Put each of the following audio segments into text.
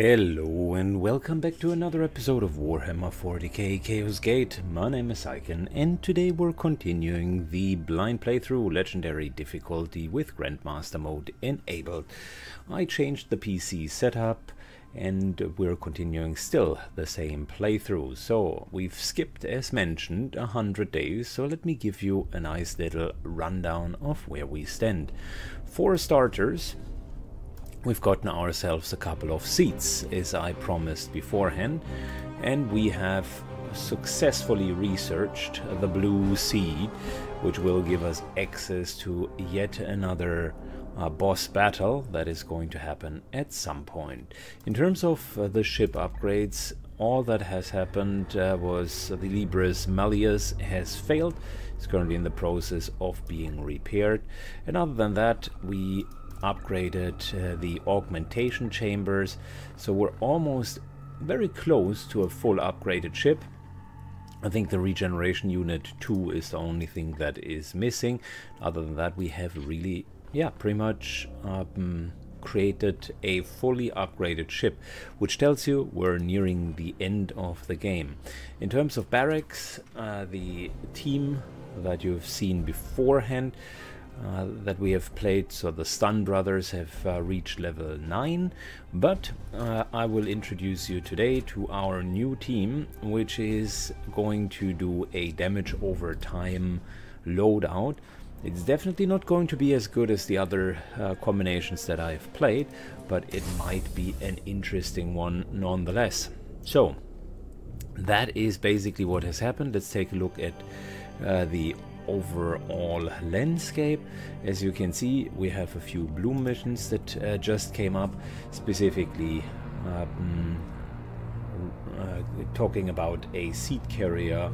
Hello and welcome back to another episode of Warhammer 40k Chaos Gate. My name is Aiken and today we're continuing the blind playthrough, legendary difficulty with Grandmaster mode enabled. I changed the PC setup and we're continuing still the same playthrough. So we've skipped, as mentioned, 100 days, so let me give you a nice little rundown of where we stand. For starters, we've gotten ourselves a couple of seats, as I promised beforehand, and we have successfully researched the Blue Seed, which will give us access to yet another boss battle that is going to happen at some point. In terms of the ship upgrades, all that has happened was the Libris Malleus has failed. It's currently in the process of being repaired, and other than that, we upgraded the augmentation chambers, so we're almost very close to a full upgraded ship. I think the regeneration unit 2 is the only thing that is missing. Other than that, we have really, yeah, pretty much created a fully upgraded ship, which tells you we're nearing the end of the game. In terms of barracks, the team that you've seen beforehand that we have played, so the Stun Brothers have reached level 9, but I will introduce you today to our new team, which is going to do a damage over time loadout. It's definitely not going to be as good as the other combinations that I've played, but it might be an interesting one nonetheless. So that is basically what has happened. Let's take a look at the overall landscape. As you can see, we have a few bloom missions that just came up, specifically talking about a seed carrier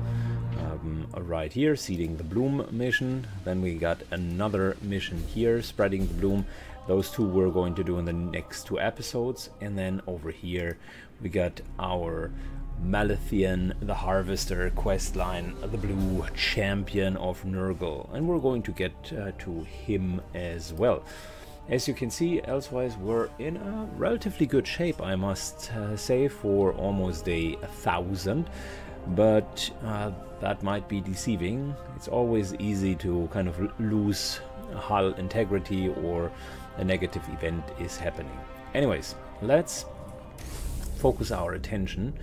right here, seeding the bloom mission. Then we got another mission here, spreading the bloom. Those two we're going to do in the next two episodes. And then over here we got our Malathian the Harvester questline, the Blue Champion of Nurgle, and we're going to get to him as well. As you can see, elsewise we're in a relatively good shape, I must say, for almost day 1000, but that might be deceiving. It's always easy to kind of lose hull integrity or a negative event is happening. Anyways, let's focus our attention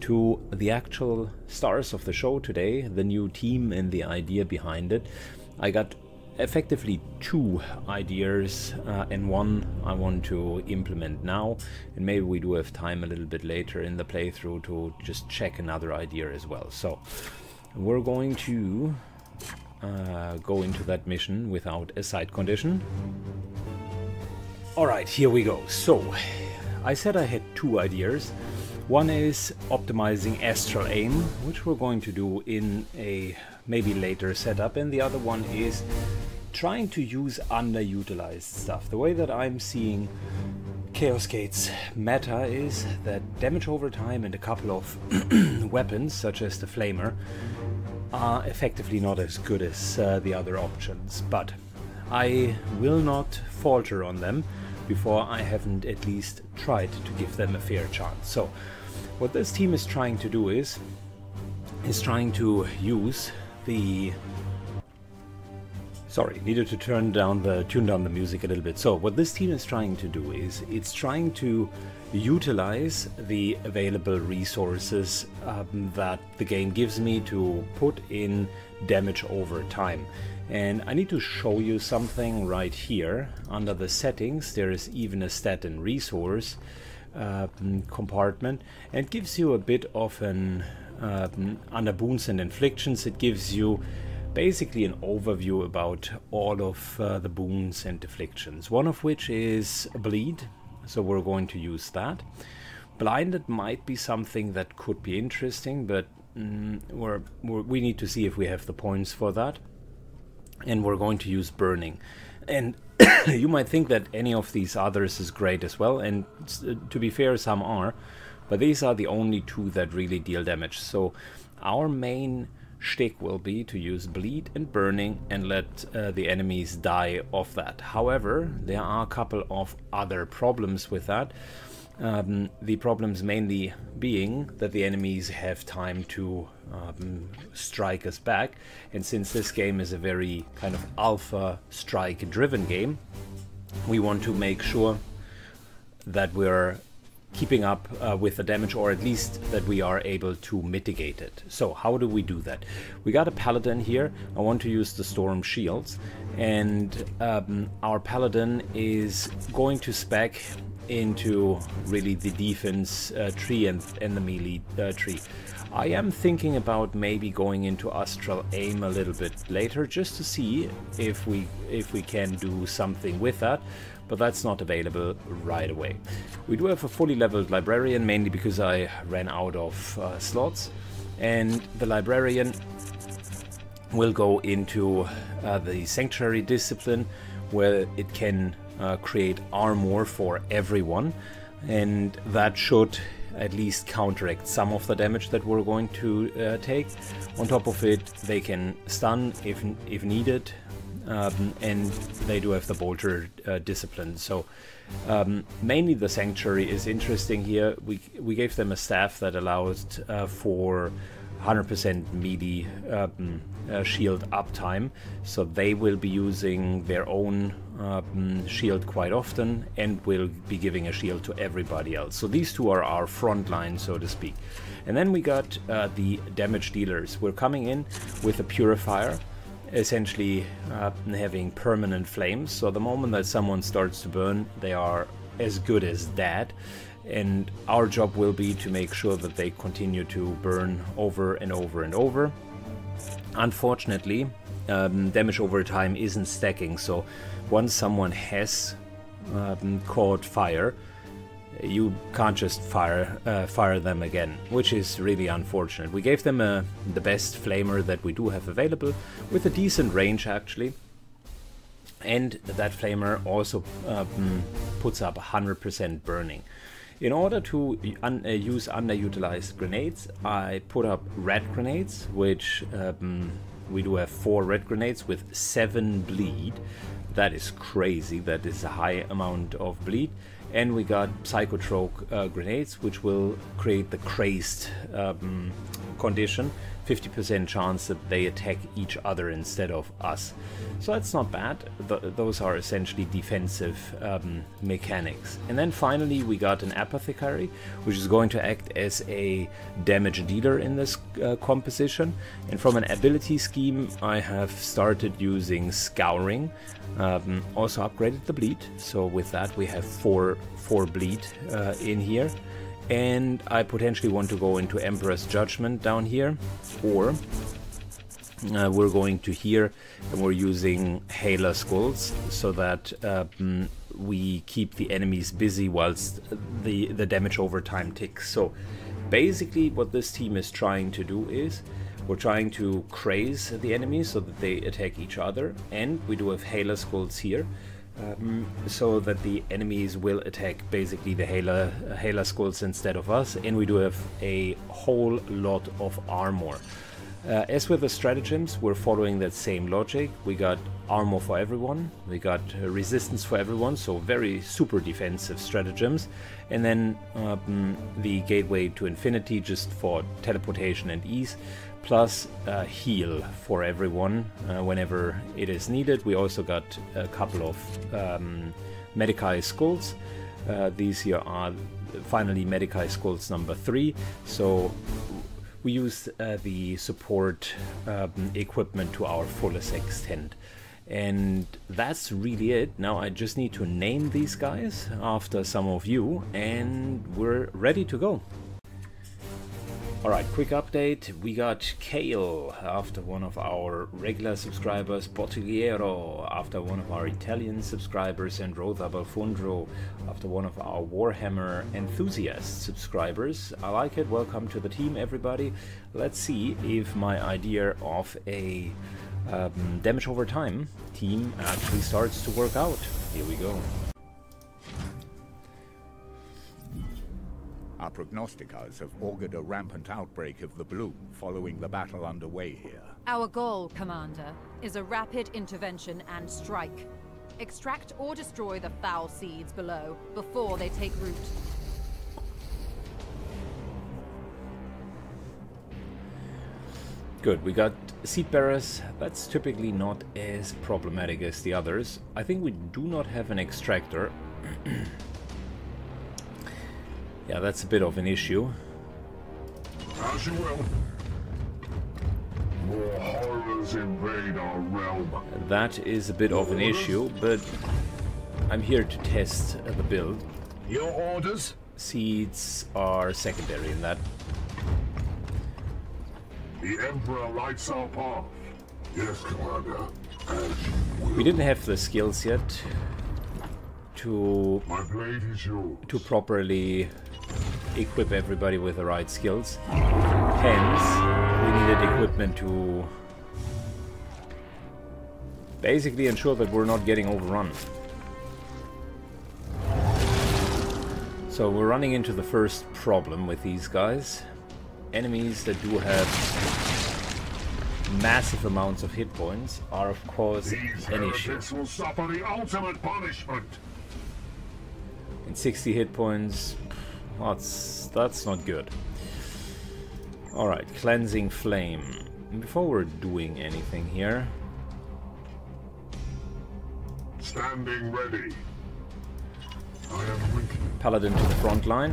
to the actual stars of the show today, the new team and the idea behind it. I got effectively two ideas, and one I want to implement now, and maybe we do have time a little bit later in the playthrough to just check another idea as well. So we're going to go into that mission without a side condition. Alright, here we go. So I said I had two ideas. One is optimizing Astral Aim, which we're going to do in a maybe later setup, and the other one is trying to use underutilized stuff. The way that I'm seeing Chaos Gate's meta is that damage over time and a couple of weapons, such as the Flamer, are effectively not as good as the other options, but I will not falter on them before I haven't at least tried to give them a fair chance. So what this team is trying to do is trying to use the... Sorry, needed to tune down the music a little bit. So what this team is trying to do is it's trying to utilize the available resources that the game gives me to put in damage over time. And I need to show you something right here. Under the settings, there is even a stat and resource compartment, and it gives you a bit of an under boons and inflictions. It gives you basically an overview about all of the boons and afflictions, one of which is bleed, so we're going to use that. Blinded might be something that could be interesting, but we need to see if we have the points for that. And we're going to use burning, and you might think that any of these others is great as well, and to be fair, some are, but these are the only two that really deal damage. So our main shtick will be to use bleed and burning and let the enemies die of that. However, there are a couple of other problems with that. The problems mainly being that the enemies have time to strike us back, and since this game is a very kind of alpha strike driven game, we want to make sure that we're keeping up with the damage, or at least that we are able to mitigate it. So how do we do that? We got a paladin here. I want to use the storm shields, and our paladin is going to spec into really the defense tree and the melee tree. I am thinking about maybe going into Astral Aim a little bit later just to see if we can do something with that, but that's not available right away. We do have a fully leveled librarian, mainly because I ran out of slots, and the librarian will go into the sanctuary discipline, where it can create armor for everyone, and that should at least counteract some of the damage that we're going to take. On top of it, they can stun if needed, and they do have the bolter discipline. So mainly the sanctuary is interesting here. We gave them a staff that allows for 100% melee shield uptime, so they will be using their own shield quite often and will be giving a shield to everybody else. So these two are our front line, so to speak. And then we got the damage dealers. We're coming in with a purifier, essentially having permanent flames, so the moment that someone starts to burn, they are as good as dead. And our job will be to make sure that they continue to burn over and over and over. Unfortunately, damage over time isn't stacking, so once someone has caught fire, you can't just fire them again, which is really unfortunate. We gave them the best flamer that we do have available, with a decent range actually. And that flamer also puts up 100% burning. In order to use underutilized grenades, I put up red grenades, which we do have 4 red grenades with 7 bleed. That is crazy, that is a high amount of bleed. And we got Psychotrope grenades, which will create the crazed condition. 50% chance that they attack each other instead of us. So that's not bad. Those are essentially defensive mechanics. And then finally we got an apothecary, which is going to act as a damage dealer in this composition. And from an ability scheme, I have started using Scouring. Also upgraded the bleed, so with that we have four bleed in here. And I potentially want to go into Emperor's Judgment down here, or we're going to here and we're using Hailer Skulls, so that we keep the enemies busy whilst the damage over time ticks. So basically what this team is trying to do is we're trying to craze the enemies so that they attack each other, and we do have Hailer Skulls here. So that the enemies will attack basically the Hailer Skulls instead of us, and we do have a whole lot of armor. As with the stratagems, we're following that same logic. We got armor for everyone, we got resistance for everyone, so very super defensive stratagems, and then the gateway to infinity just for teleportation and ease, plus heal for everyone whenever it is needed. We also got a couple of Medicae Skulls. These here are finally Medicae Skulls number 3, so we use the support equipment to our fullest extent. And that's really it. Now I just need to name these guys after some of you, and we're ready to go. Alright, quick update. We got Kale after one of our regular subscribers, Bottigliero after one of our Italian subscribers, and Rosa Valfondro after one of our Warhammer enthusiast subscribers. I like it. Welcome to the team, everybody. Let's see if my idea of a damage over time team actually starts to work out. Here we go. Our prognosticators have augured a rampant outbreak of the Bloom following the battle underway here. Our goal, Commander, is a rapid intervention and strike. Extract or destroy the foul seeds below before they take root. Good, we got Seed Bearers. That's typically not as problematic as the others. I think we do not have an Extractor. Yeah, that's a bit of an issue. As you will. More horrors invade our realm. That is a bit of an issue, but I'm here to test the build. Your orders? Seeds are secondary in that. The Emperor lights our path. Yes, Commander. As you will. We didn't have the skills yet to properly equip everybody with the right skills. Hence, we needed equipment to basically ensure that we're not getting overrun. So we're running into the first problem with these guys. Enemies that do have massive amounts of hit points are, of course, an issue. Will suffer the ultimate punishment. And 60 hit points, that's not good. All right, Cleansing Flame. Before we're doing anything here, standing ready. I am weak. Paladin to the front line.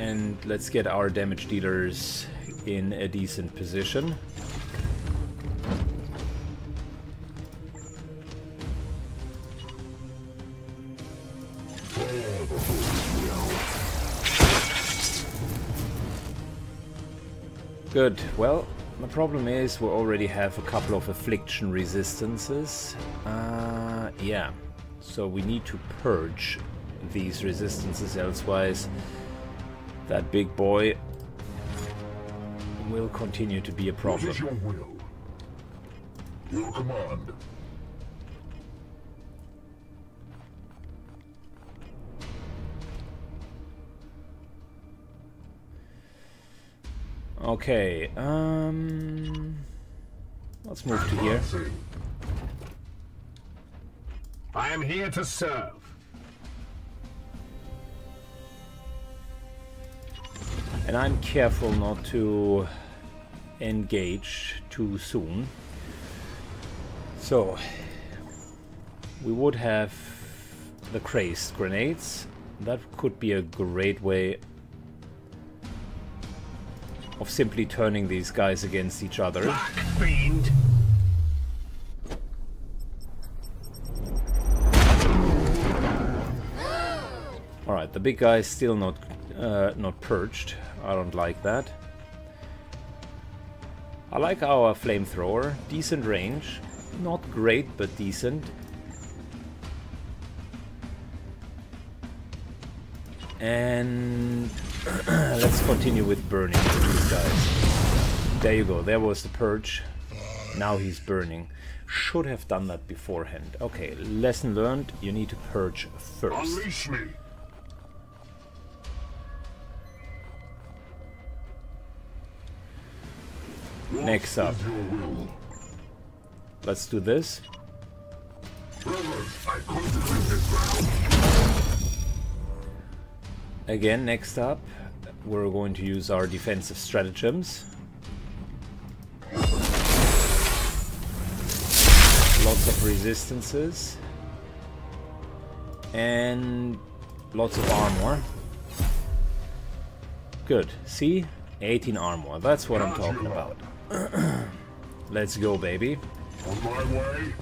And let's get our damage dealers in a decent position. Good. Well, the problem is we already have a couple of affliction resistances. Yeah. So we need to purge these resistances, elsewise that big boy will continue to be a problem. What is your will? Your command. Okay, let's move to here. I am here to serve. And I'm careful not to engage too soon. So, we would have the crazed grenades. That could be a great way of simply turning these guys against each other. Black fiend. All right, the big guy is still not purged. I don't like that. I like our flamethrower. Decent range. Not great, but decent. And let's continue with burning these guys. There you go. There was the purge. Now he's burning. Should have done that beforehand. Okay, lesson learned. You need to purge first. Unleash me. Next up, let's do this. Again, next up, we're going to use our defensive stratagems. Lots of resistances. And lots of armor. Good. See? 18 armor. That's what I'm talking about. Let's go, baby. On my way.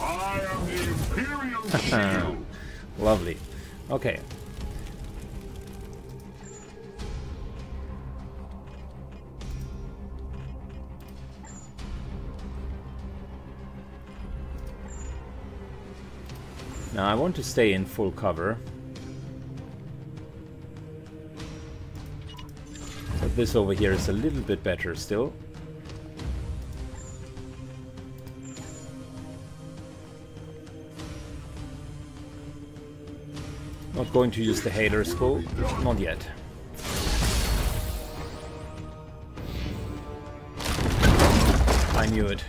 I am the Imperium Shield. Lovely. Okay. Now I want to stay in full cover. This over here is a little bit better still. Not going to use the Hailer Skull, not yet. I knew it.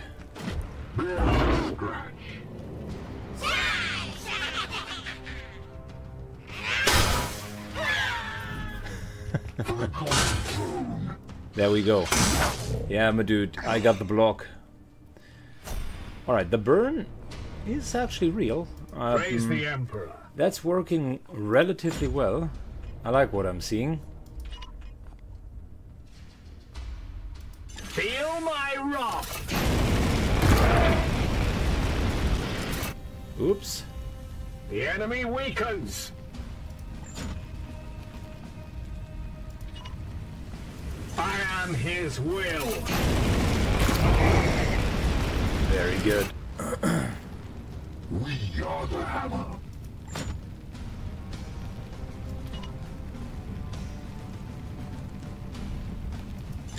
There we go. Yeah, my dude, I got the block. Alright, the burn is actually real. Praise the Emperor. That's working relatively well. I like what I'm seeing. Feel my wrath. Oops. The enemy weakens. I am his will. Very good. We are the hammer.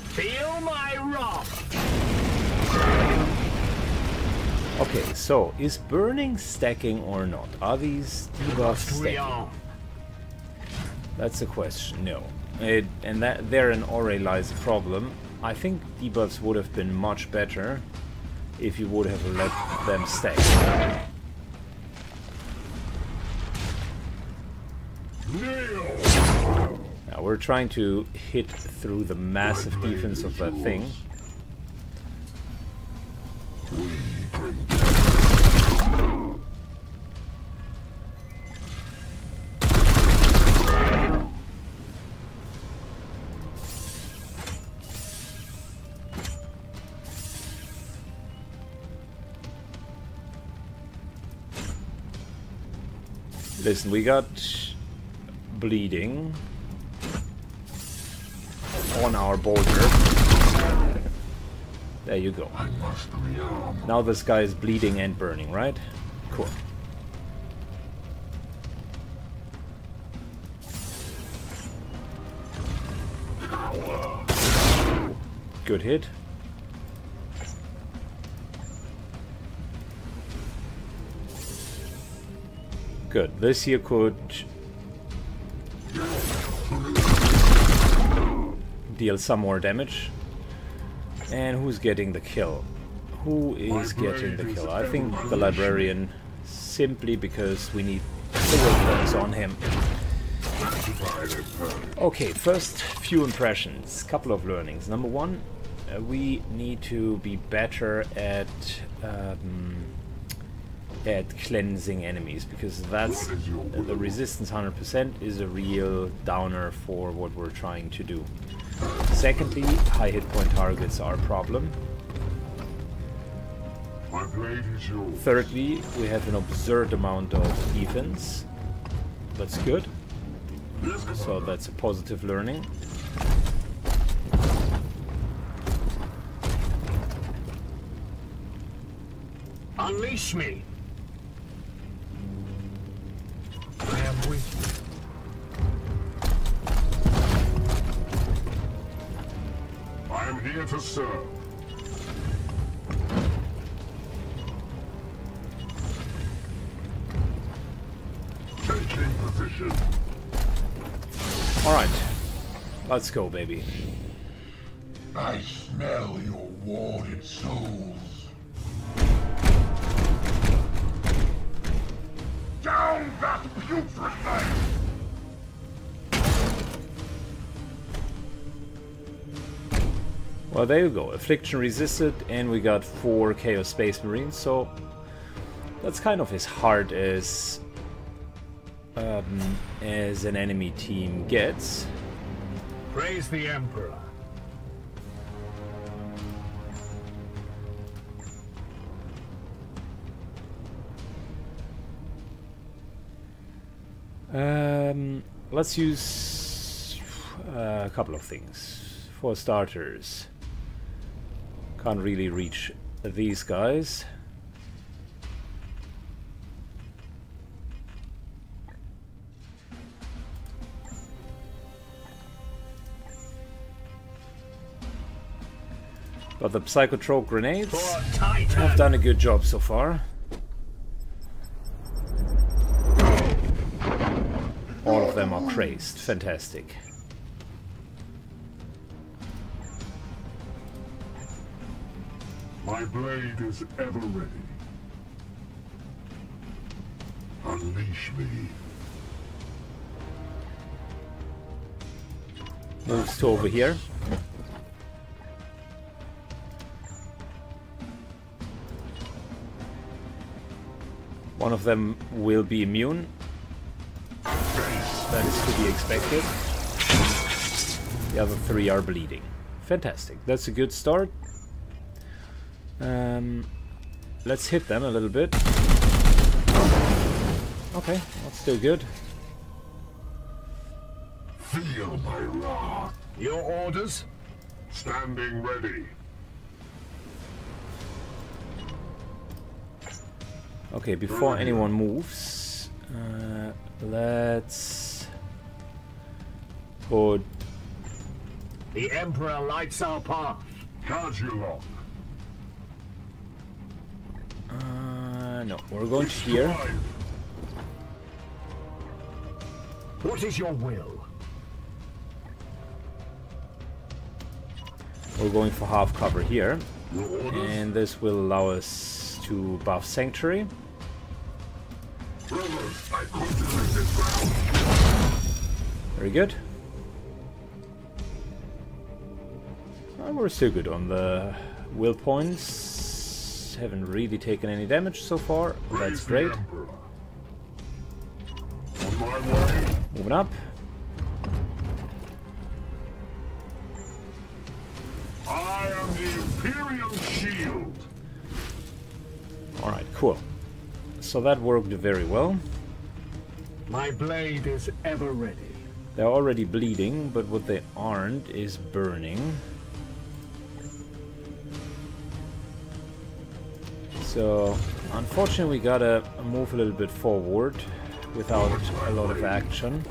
Feel my wrath. Okay, so is burning stacking or not? Are these debuffs stacking? That's the question. No. And that therein already lies the problem. I think debuffs would have been much better if you would have let them stack. Now we're trying to hit through the massive defense of that thing. Listen, we got bleeding on our border. There you go. Now this guy is bleeding and burning, right? Cool. Good hit. Good. This here could deal some more damage. And who's getting the kill? Who is getting the kill? I think the Librarian, simply because we need the weapons on him. Okay, first few impressions. Couple of learnings. Number one, we need to be better at cleansing enemies, because that's the resistance 100% is a real downer for what we're trying to do. Secondly, high hit point targets are a problem. Thirdly, we have an absurd amount of defense. That's good. So that's a positive learning. Unleash me. To serve. Changing position. All right, let's go, baby. I smell your warded souls. Down that putrid thing! Well, there you go. Affliction resisted, and we got 4 Chaos Space Marines, so that's kind of as hard as an enemy team gets. Praise the Emperor. Let's use a couple of things for starters. Can't really reach these guys. But the Psychotrope grenades have done a good job so far. All of them are crazed. Fantastic. My blade is ever ready. Unleash me. moves to over here. One of them will be immune. That is to be expected. The other three are bleeding. Fantastic. That's a good start. Let's hit them a little bit. Okay, that's still good. Feel my wrath. Your orders? Standing ready. Okay, before anyone moves, let's put... The Emperor lights our path. Charge you long. No, we're going here. What is your will? We're going for half cover here. And this will allow us to buff Sanctuary. Very good. And we're still good on the will points. Haven't really taken any damage so far. That's great. Moving up. I am the Imperium Shield. Alright, cool. So that worked very well. My blade is ever ready. They're already bleeding, but what they aren't is burning. So, unfortunately, we gotta move a little bit forward without a lot of action.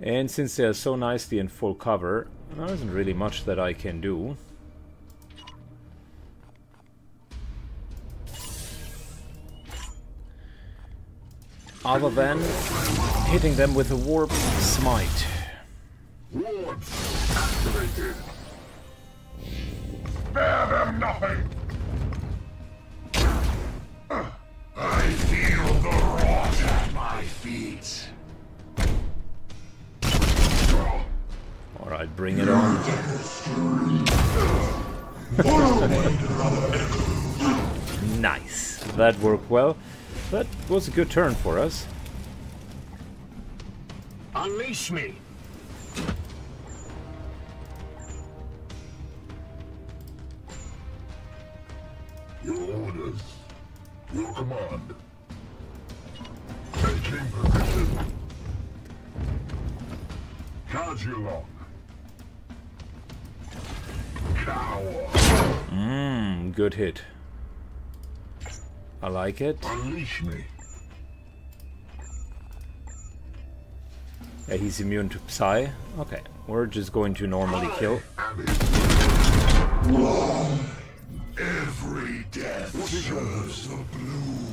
And since they are so nicely in full cover, there isn't really much that I can do. Other than hitting them with a warp smite. Warp activated. Bear them nothing. I feel the rot at my feet. Alright, bring it on. Nice. That worked well. That was a good turn for us. Unleash me. Your orders. Your command. Taking position. Charge you long. Good hit. I like it. Unleash me. Yeah, he's immune to Psy. Okay, we're just going to normally kill. Every death shows the bloom.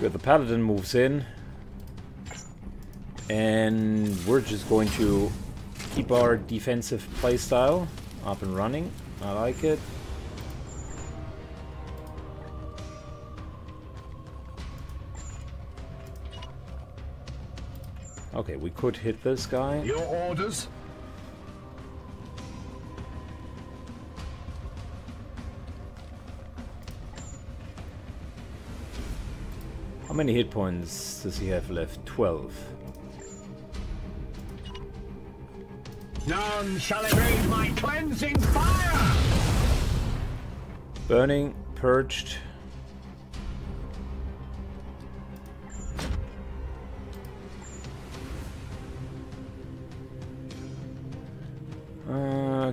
Good, the Paladin moves in. And we're just going to keep our defensive playstyle up and running. I like it. Okay, we could hit this guy. Your orders? How many hit points does he have left? 12. None shall evade my cleansing fire! Burning, purged.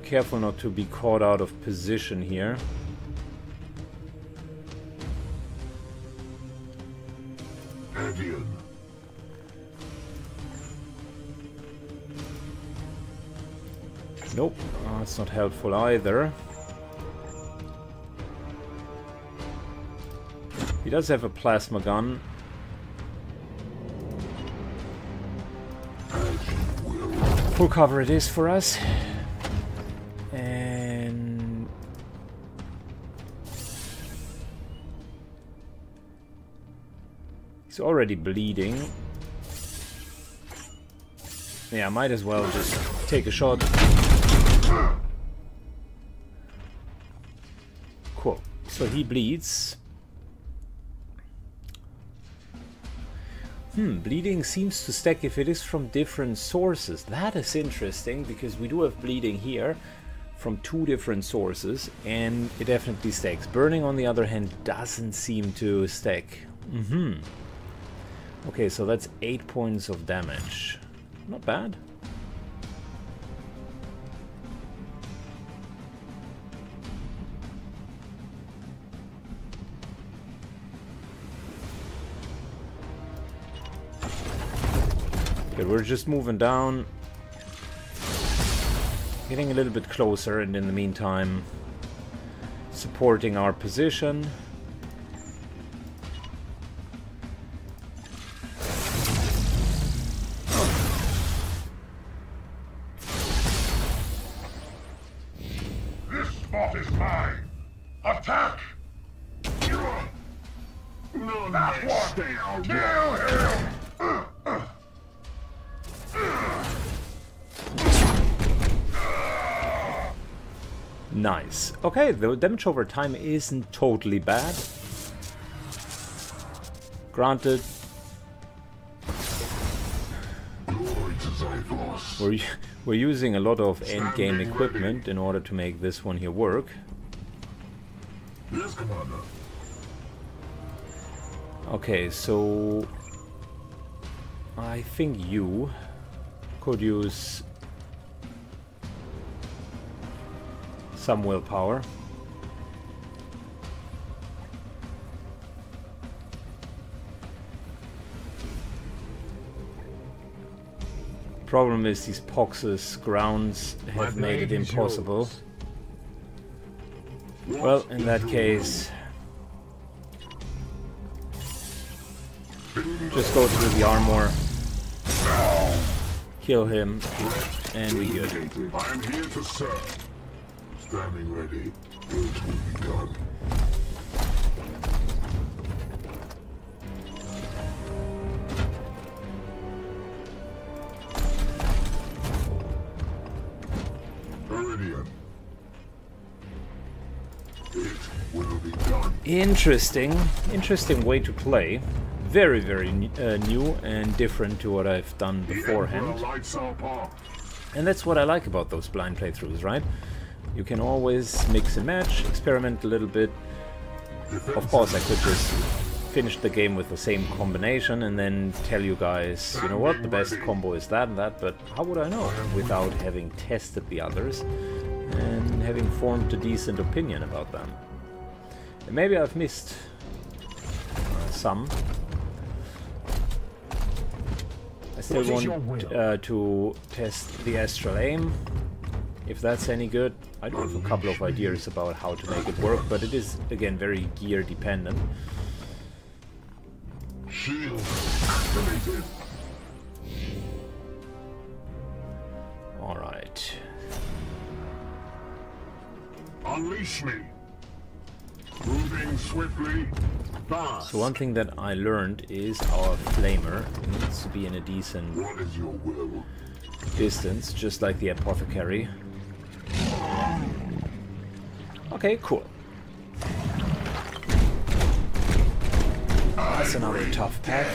Careful not to be caught out of position here. Nope, that's not helpful either. He does have a plasma gun. Full cover it is for us. And he's already bleeding. Yeah, I might as well just take a shot. Cool. So he bleeds. Bleeding seems to stack if it is from different sources. That is interesting, because we do have bleeding here from two different sources, and it definitely stacks. Burning, on the other hand, doesn't seem to stack. Okay, so that's 8 points of damage. Not bad. Okay, we're just moving down, getting a little bit closer, and in the meantime supporting our position. Okay, the damage over time isn't totally bad. Granted, we're using a lot of endgame equipment in order to make this one here work. Yes, Commander. Okay, so I think you could use some willpower. Problem is, these pox's grounds have made it impossible. Well, in that case, just go through the armor, kill him, and we good. I'm here to serve. Standing ready, work will be done. Meridian. It will be done. Interesting way to play. Very, very new and different to what I've done beforehand. And that's what I like about those blind playthroughs, right? You can always mix and match, experiment a little bit. Of course, I could just finish the game with the same combination and then tell you guys, you know what, the best combo is that and that, but how would I know without having tested the others and having formed a decent opinion about them? And maybe I've missed some. I still want to test the Astral Aim, if that's any good. I do have a couple of ideas about how to make it work, but it is, again, very gear dependent. Shield activated. Alright. Unleash me. Moving swiftly. Fast. So one thing that I learned is our Flamer needs to be in a decent distance, just like the Apothecary. Okay, cool. That's another tough pack.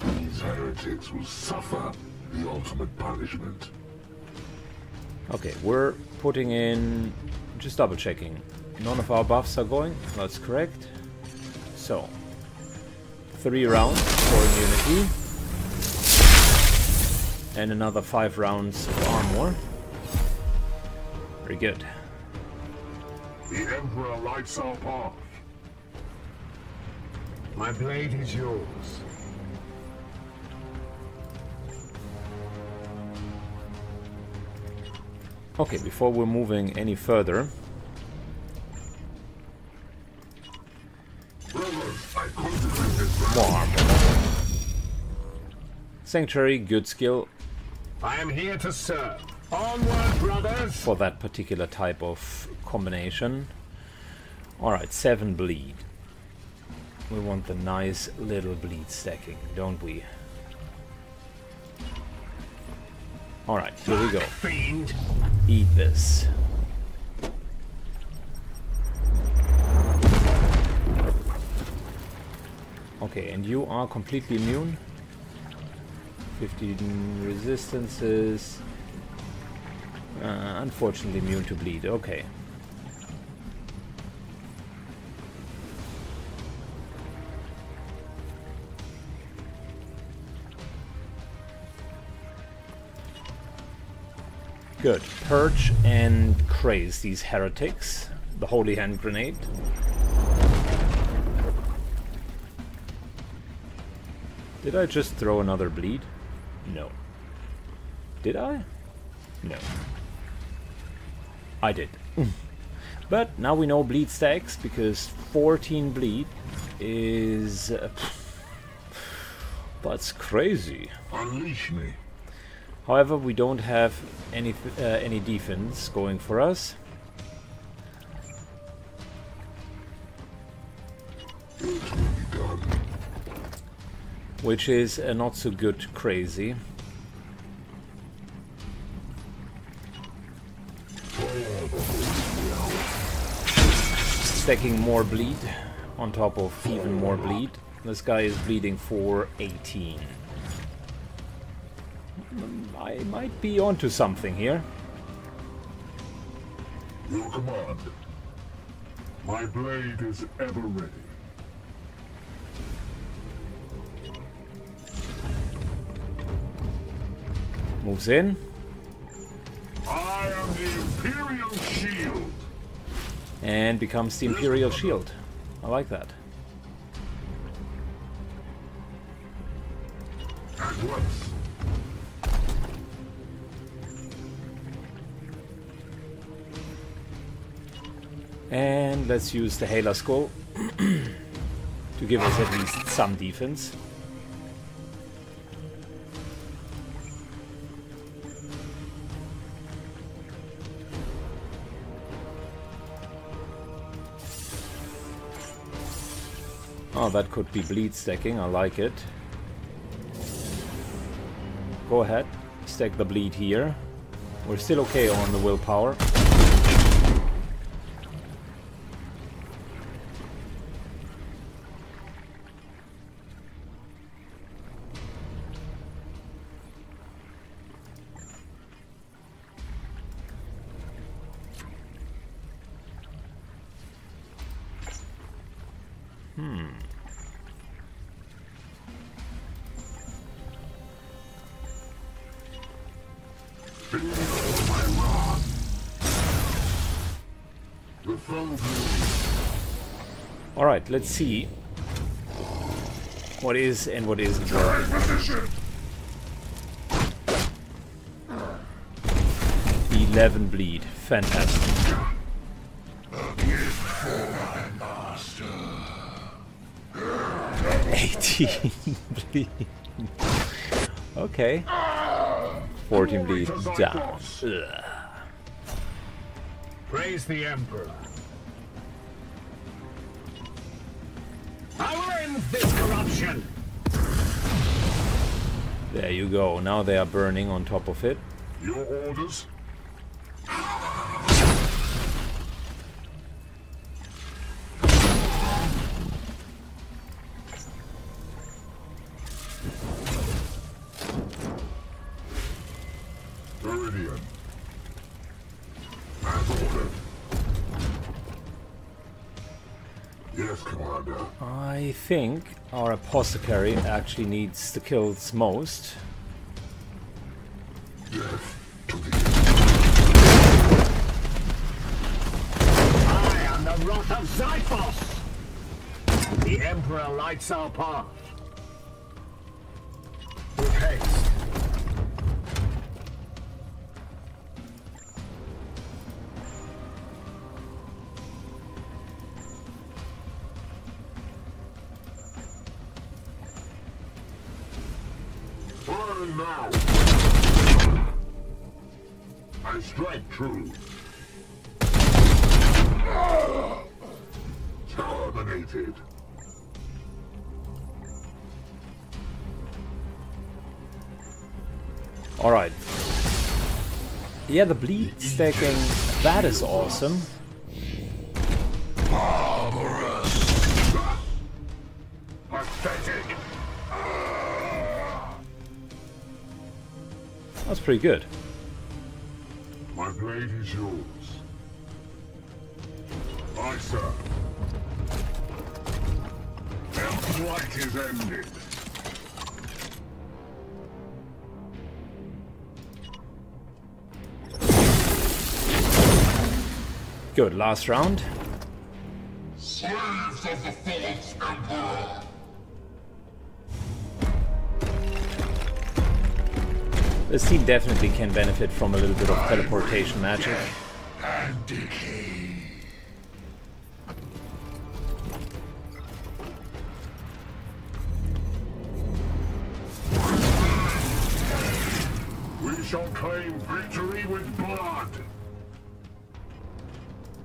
These heretics will suffer the ultimate punishment. Okay, we're putting in, just double checking, none of our buffs are going. That's correct. So 3 rounds for immunity. And another 5 rounds of armor. Very good. The Emperor lights our path. My blade is yours. Okay, before we're moving any further, Warp. Sanctuary, good skill. I am here to serve. Onward, brothers! For that particular type of combination. Alright, 7 bleed. We want the nice little bleed stacking, don't we? Alright, here we go. Eat this. Okay, and you are completely immune. 15 resistances. Unfortunately immune to bleed, okay. Good. Purge and craze these heretics. The Holy Hand Grenade. Did I just throw another bleed? No. Did I? No. I did. But now we know bleed stacks, because 14 bleed is... that's crazy. Unleash me. However, we don't have any defense going for us. Which is not so good crazy. Stacking more bleed on top of even more bleed. This guy is bleeding for 18. I might be onto something here. Your command. My blade is ever ready. Moves in. I am the Imperial Shield. And becomes the Imperial Shield. I like that. At once. And let's use the Hailer Skull to give us at least some defense. Oh, that could be bleed stacking, I like it. Go ahead, stack the bleed here. We're still okay on the willpower. Alright, let's see what is and what isn't. Right. 11 bleed. Fantastic. Master. 18 bleed. Okay. 14 bleed. Down. Ugh. Praise the Emperor. I will end this corruption. There you go. Now they are burning on top of it. Your orders. I think our apothecary actually needs the kills most. I am the wrath of Xiphos. The Emperor lights our path. With haste. now. I strike true. Terminated. Alright. Yeah, the bleed stacking, that is awesome. Barbarous. Pathetic. That's pretty good. My blade is yours. Aye, sir. Their flight is ended. Good, last round. Slaves of the false Emperor. This team definitely can benefit from a little bit of teleportation magic. And decay. We shall claim victory with blood.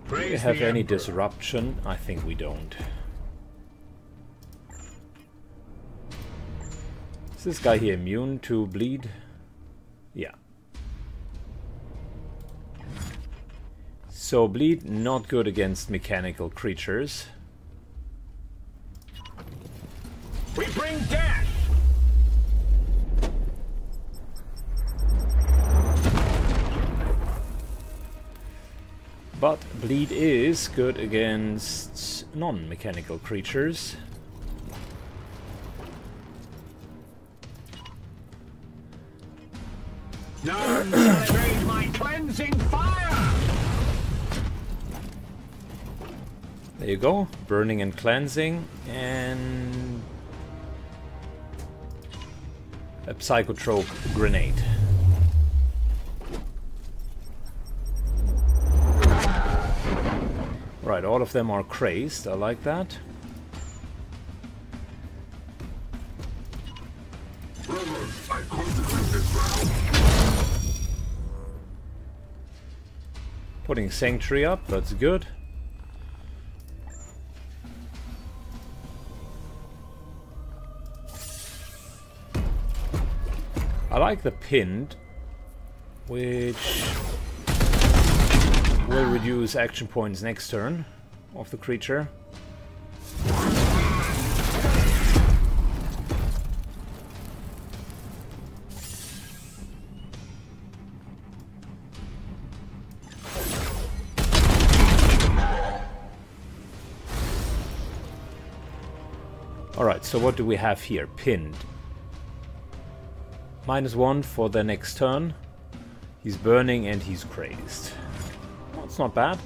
Do we have any disruption? I think we don't. Is this guy here immune to bleed? Yeah. So bleed not good against mechanical creatures. We bring death. But bleed is good against non-mechanical creatures. None shall evade my cleansing fire! There you go, burning and cleansing, and a psychotrope grenade. Right, all of them are crazed, I like that. Putting Sanctuary up, that's good. I like the pinned, which will reduce action points next turn of the creature. Alright, so what do we have here? Pinned. -1 for the next turn. He's burning and he's crazed. Well, it's not bad.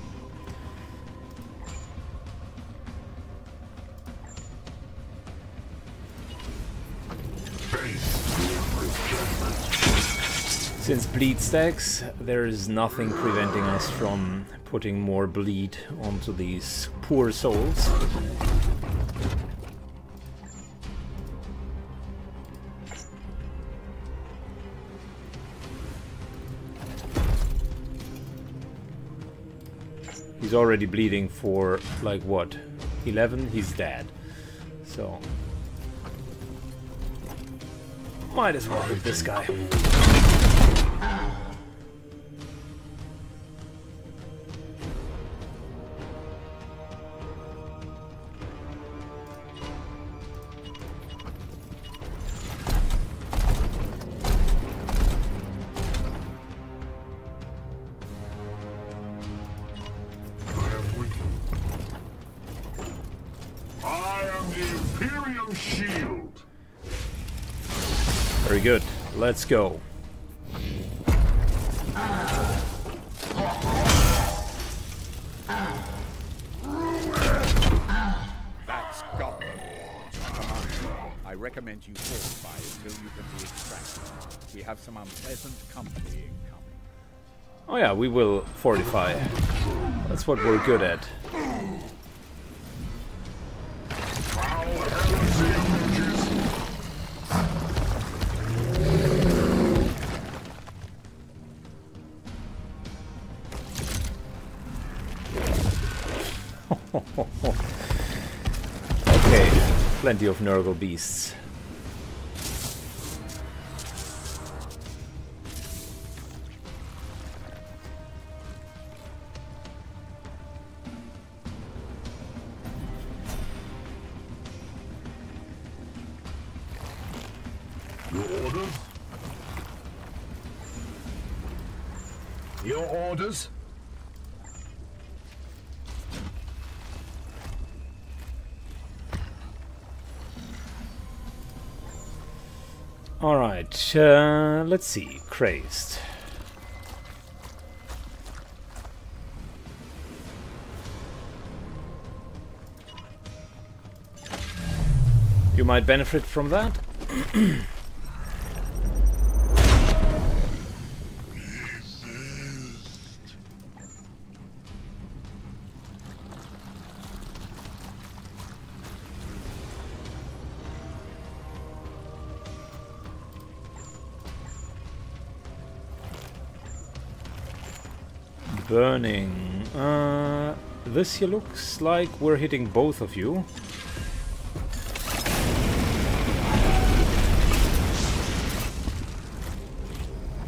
Since bleed stacks, there is nothing preventing us from putting more bleed onto these poor souls. He's already bleeding for, like, what? 11? He's dead. So... might as well hit this guy. Good, let's go. That's gone. I recommend you fortify until you can be extracted. We have some unpleasant company incoming. Oh yeah, we will fortify. That's what we're good at. Okay, plenty of Nurgle beasts. Orders? All right, let's see. Crazed. You might benefit from that. Burning. This here looks like we're hitting both of you.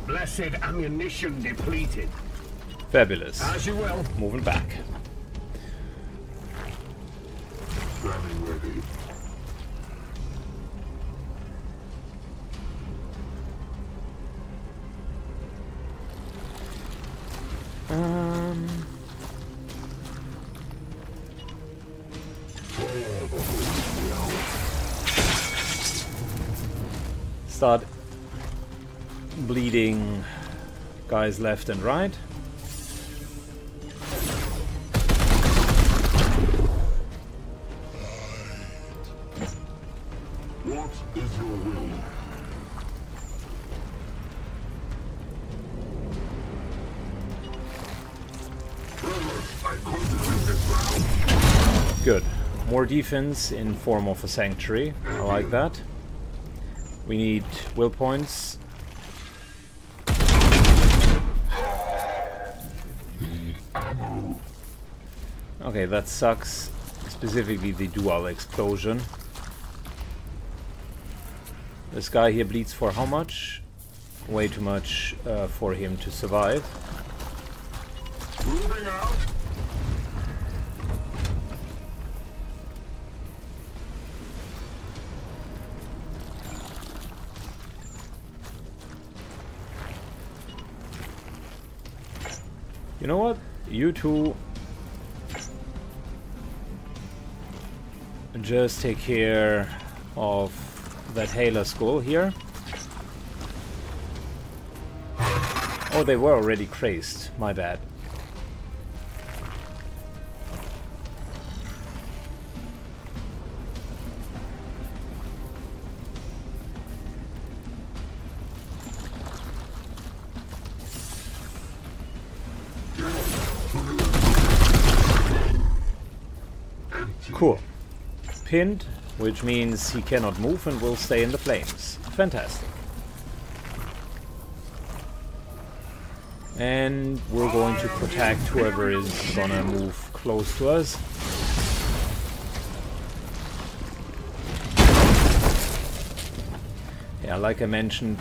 Blessed ammunition depleted. Fabulous. As you will. Moving back. Grabbing ready. Start bleeding guys left and right. What is your will? Good. More defense in form of a sanctuary. I like that. We need will points. Okay, that sucks. Specifically the dual explosion. This guy here bleeds for how much? Way too much for him to survive. Moving out. You know what? You two just take care of that Hailer Skull here. Oh, they were already crazed. My bad. Cool. Pinned, which means he cannot move and will stay in the flames. Fantastic. And we're going to protect whoever is gonna move close to us. Yeah, like I mentioned,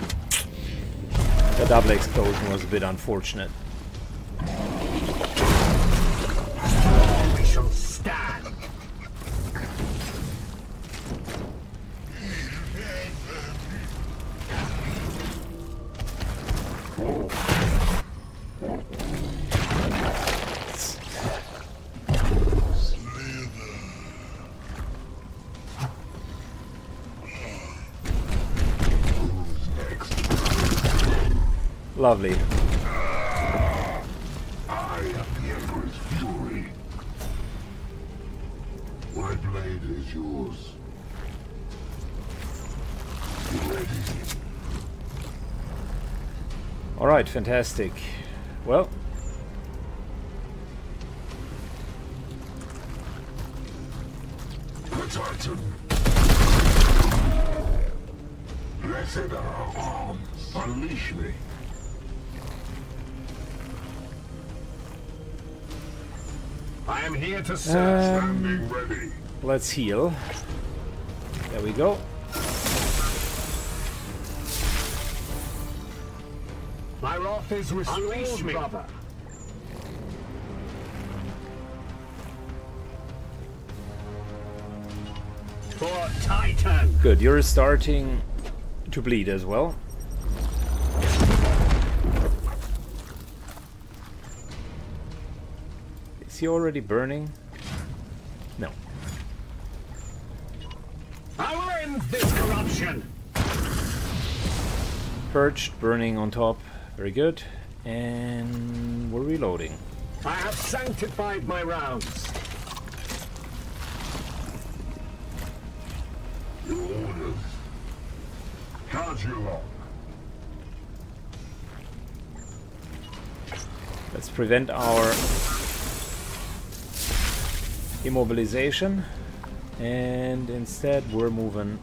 the double explosion was a bit unfortunate. Lovely. I am the Emperor's fury. My blade is yours. Ready. All right, fantastic. Well, the Titan. Blessed are arms. Unleash me. I am here to search. Standing ready. Let's heal. There we go. My wrath is restored, brother. For Titan. Good, you're starting to bleed as well. Is he already burning? No. I will end this corruption. Perched, burning on top. Very good. And we're reloading. I have sanctified my rounds. Your orders. Charge your log. Let's prevent our immobilization, and instead we're moving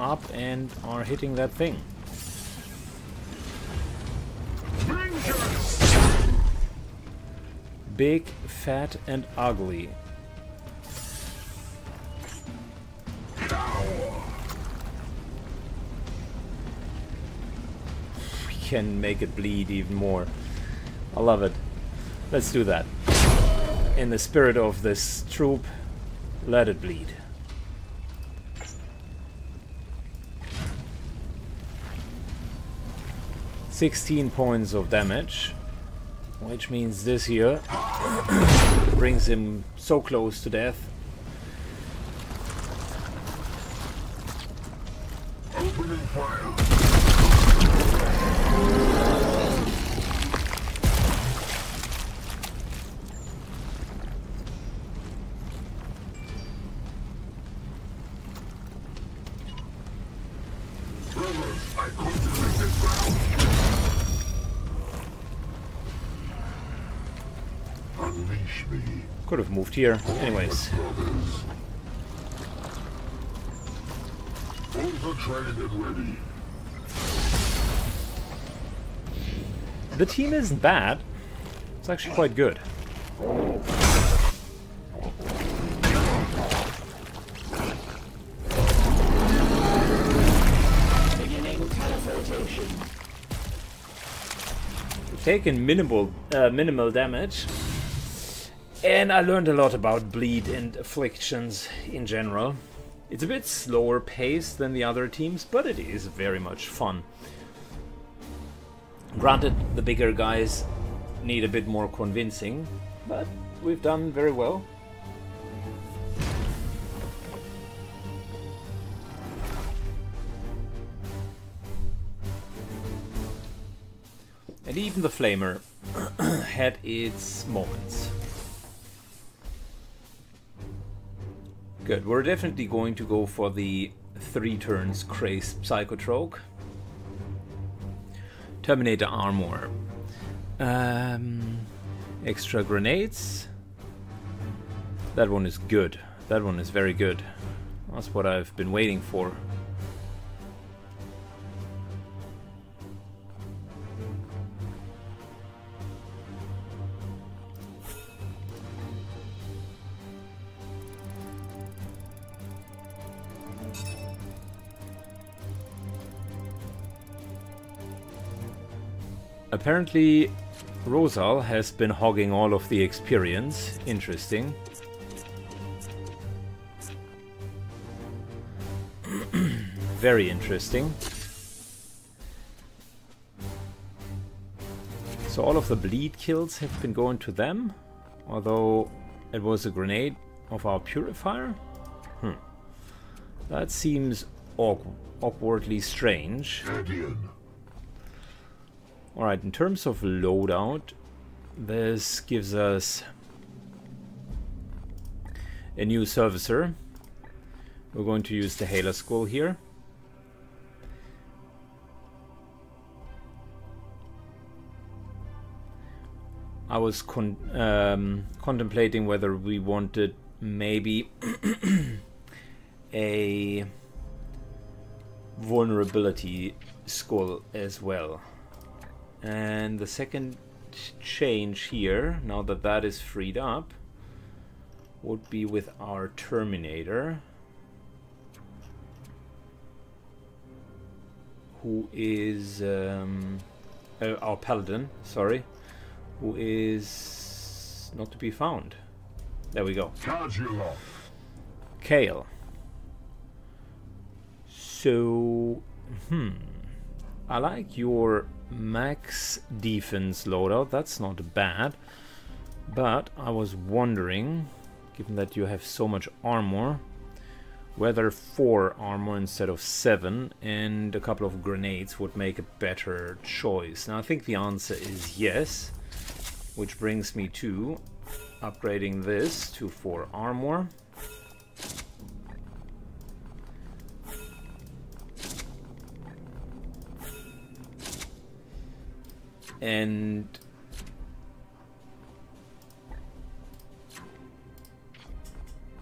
up and are hitting that thing. Big, fat, and ugly. We can make it bleed even more. I love it. Let's do that. In the spirit of this troop, let it bleed. Sixteen points of damage. Which means this here brings him so close to death. Opening fire. Brothers, I couldn't make this round. Could have moved here. Anyways. The team isn't bad. It's actually quite good. We've taken minimal damage. And I learned a lot about bleed and afflictions in general. It's a bit slower paced than the other teams, but it is very much fun. Granted, the bigger guys need a bit more convincing, but we've done very well. And even the Flamer had its moments. Good, we're definitely going to go for the 3 turns crazed Psychotrope. Terminator armor. Extra grenades. That one is good. That one is very good. That's what I've been waiting for. Apparently, Rosa has been hogging all of the experience. Interesting. Very interesting. So all of the bleed kills have been going to them, although it was a grenade of our purifier. That seems awkwardly strange. Alright, in terms of loadout, this gives us a new servicer. We're going to use the Hailer Skull here. I was contemplating whether we wanted maybe a vulnerability skull as well. And the second change here, now that that is freed up, would be with our Terminator, who is our Paladin, sorry, who is not to be found. There we go. Kale. So, I like your max defense loadout. That's not bad. But I was wondering, given that you have so much armor, whether 4 armor instead of 7 and a couple of grenades would make a better choice. Now I think the answer is yes, which brings me to upgrading this to 4 armor. And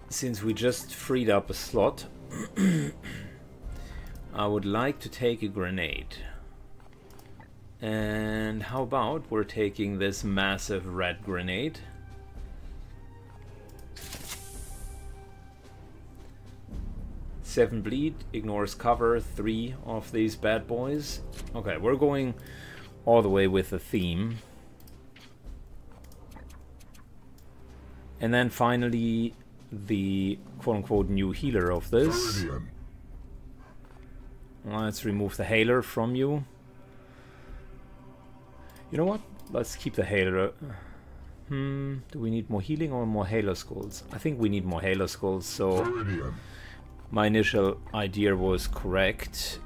since we just freed up a slot, I would like to take a grenade. And how about we're taking this massive red grenade? Seven bleed, ignores cover, 3 of these bad boys. Okay, we're going all the way with the theme. And then finally, the quote-unquote new healer of this. Let's remove the Hailer from you. You know what? Let's keep the Hailer. Do we need more healing or more Hailer skulls? I think we need more Hailer skulls, so my initial idea was correct.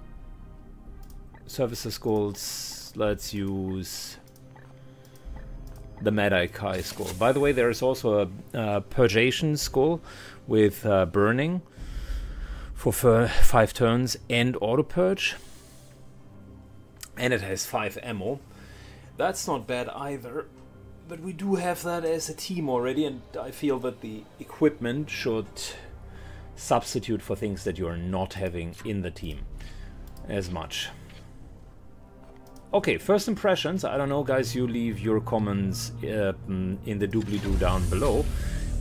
Servicer skulls, let's use the Medicae skull. By the way, there is also a Purgation skull with burning for 5 turns and auto purge, and it has 5 ammo. That's not bad either, but we do have that as a team already, and I feel that the equipment should substitute for things that you are not having in the team as much. Okay, first impressions. I don't know, guys, you leave your comments in the doobly-doo down below.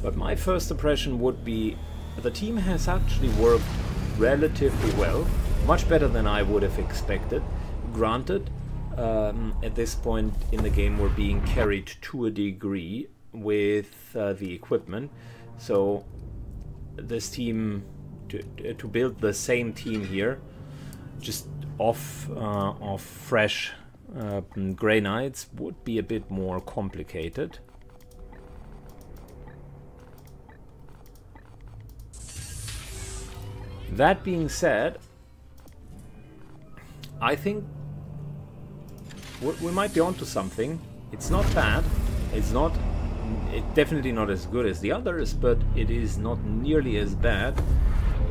But my first impression would be the team has actually worked relatively well. Much better than I would have expected. Granted, at this point in the game we're being carried to a degree with the equipment. So this team, to build the same team here, just off fresh Grey Knights would be a bit more complicated. That being said, I think we might be onto something. It's not bad. It's definitely not as good as the others, but it is not nearly as bad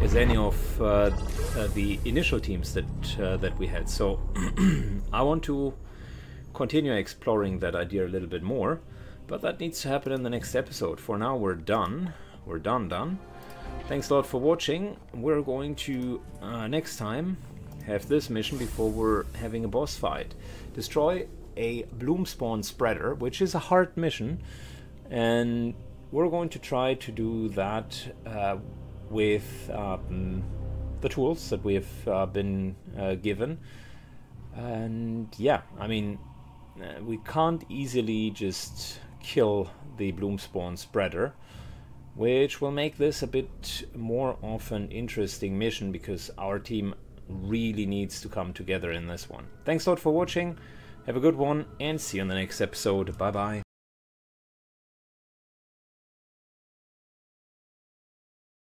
as any of the initial teams that we had. So I want to continue exploring that idea a little bit more, but that needs to happen in the next episode. For now, we're done. We're done. Thanks a lot for watching. We're going to, next time, have this mission before we're having a boss fight. Destroy a Bloomspawn Spreader, which is a hard mission, and we're going to try to do that with the tools that we have been given. And yeah, I mean, we can't easily just kill the Bloomspawn Spreader, which will make this a bit more of an interesting mission, because our team really needs to come together in this one. Thanks a lot for watching, have a good one, and see you in the next episode. Bye bye.